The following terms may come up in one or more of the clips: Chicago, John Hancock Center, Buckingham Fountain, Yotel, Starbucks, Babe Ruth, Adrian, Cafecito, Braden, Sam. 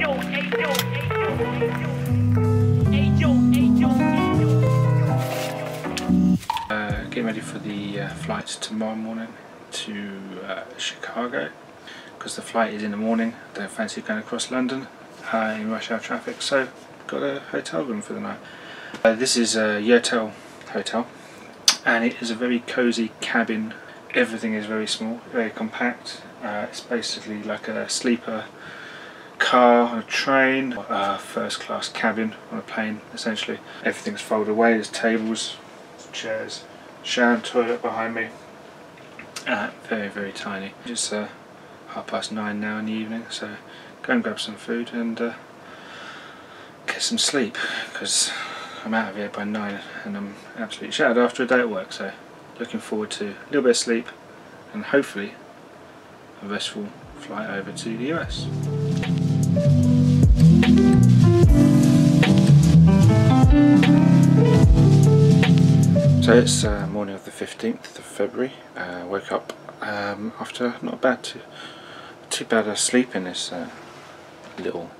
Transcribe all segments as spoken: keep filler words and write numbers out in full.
Uh, getting ready for the uh, flight tomorrow morning to uh, Chicago, because the flight is in the morning. I don't fancy going across London uh, in rush hour traffic, so got a hotel room for the night. Uh, this is a Yotel hotel, and it is a very cozy cabin. Everything is very small, very compact. Uh, it's basically like a sleeper car on a train, a first class cabin on a plane essentially. Everything's folded away. There's tables, chairs, shower and toilet behind me. Uh, very very tiny. It's uh, half past nine now in the evening, so go and grab some food and uh, get some sleep, because I'm out of here by nine and I'm absolutely shattered after a day at work. So looking forward to a little bit of sleep and hopefully a restful flight over to the U S. So it's uh, morning of the fifteenth of February. Uh, woke up um, after not bad too, too bad a sleep in this uh, little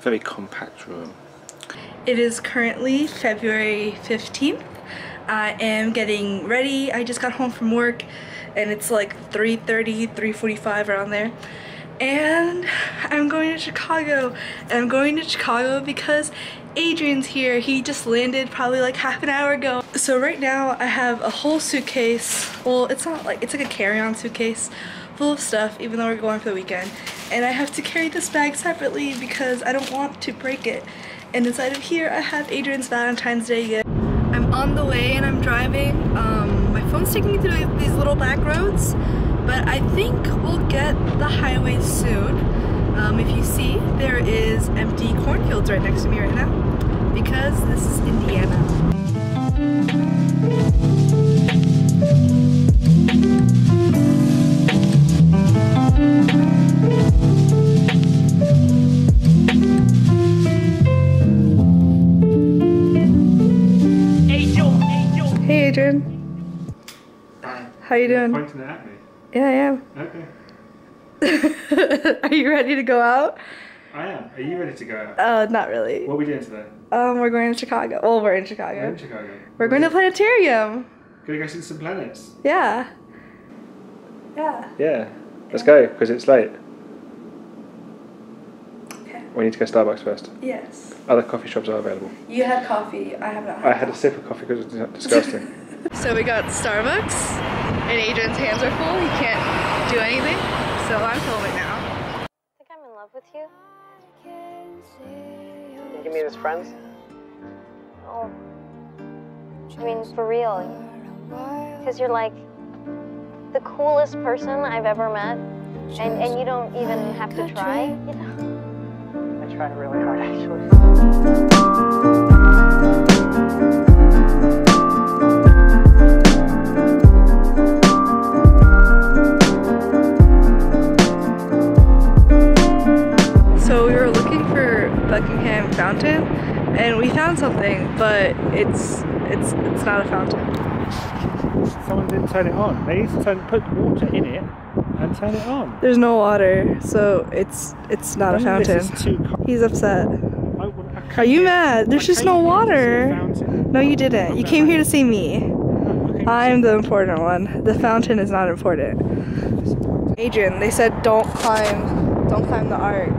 very compact room. It is currently February fifteenth. I am getting ready. I just got home from work and it's like three thirty, three forty-five, around there. And I'm going to Chicago. And I'm going to Chicago because Adrian's here. He just landed probably like half an hour ago. So right now I have a whole suitcase. Well, it's not like, it's like a carry-on suitcase full of stuff, even though we're going for the weekend. And I have to carry this bag separately because I don't want to break it. And inside of here I have Adrian's Valentine's Day gift. I'm on the way and I'm driving. Um, my phone's taking me through these little back roads, but I think we'll get the highway soon. Um, if you see, there is empty cornfields right next to me right now, because this is Indiana. Hey Adrian. Hi. How you doing? Pointing at me. Yeah, I am. Okay. Are you ready to go out? I am. Are you ready to go out? Uh, not really. What are we doing today? Um, we're going to Chicago. Well, we're in Chicago. We're in Chicago. We're going to the planetarium. Gonna go see some planets. Yeah. Yeah. Yeah. Let's go, because it's late. Okay. We need to go to Starbucks first. Yes. Other coffee shops are available. You had coffee. I have not had I had coffee. a sip of coffee because it was disgusting. So we got Starbucks. And Adrian's hands are full, he can't do anything, so I'm filming now. I think I'm in love with you. Did you meet as friends? Oh, I mean, for real. Because you're like the coolest person I've ever met, and, and you don't even have to try, you know? I tried really hard, actually. Buckingham Fountain, and we found something, but it's it's it's not a fountain. Someone didn't turn it on. They used to turn, put water in it and turn it on. There's no water, so it's it's not None a fountain. This is too He's upset. I, I Are you mad? There's I just no water. No, you didn't. You came here to see me. No, I'm the important one. The fountain is not important. Adrian, they said don't climb, don't climb the arc.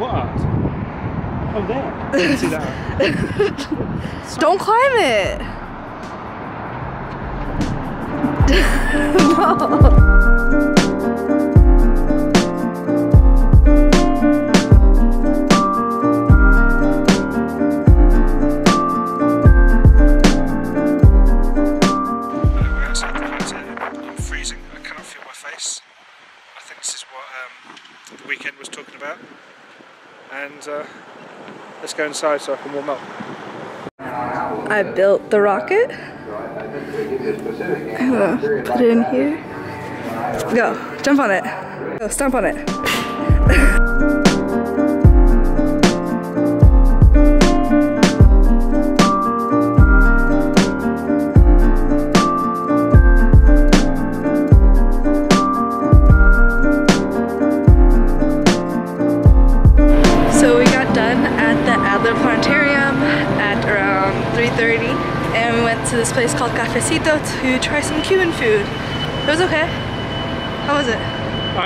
What art? Oh, there. Didn't see that. Don't climb it. No. We're outside the planetarium. I'm freezing. I cannot feel my face. I think this is what um, the weekend was talking about. And uh, let's go inside so I can warm up. I built the rocket. I'm gonna put it in here. Go, jump on it. Go, stomp on it. thirty and we went to this place called Cafecito to try some Cuban food. It was okay. How was it?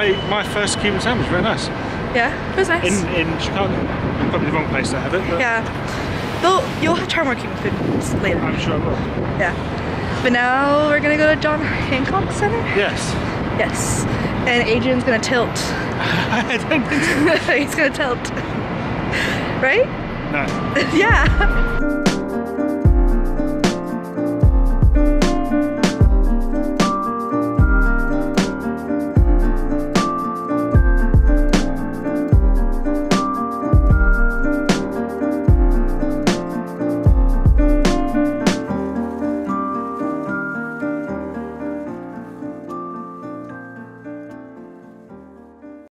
I my first Cuban sandwich, very nice. Yeah, it was nice. In, in Chicago. Probably the wrong place to have it. But yeah. Though you'll have to try more Cuban food later. I'm sure I will. Yeah. But now we're gonna go to John Hancock Center? Yes. Yes. And Adrian's gonna tilt. I don't think so. He's gonna tilt. Right? No. Yeah.